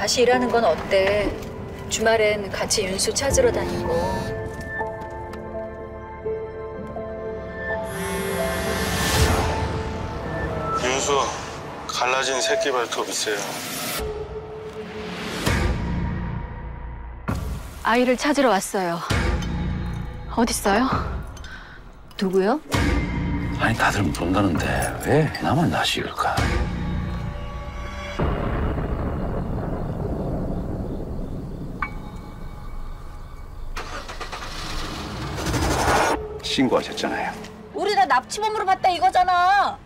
다시 일하는 건 어때? 주말엔 같이 윤수 찾으러 다니고. 윤수, 갈라진 새끼 발톱 있어요. 아이를 찾으러 왔어요. 어딨어요? 누구요? 아니, 다들 모른다는데 왜 나만 나식일까? 신고하셨잖아요. 우리 다 납치범으로 봤다 이거잖아.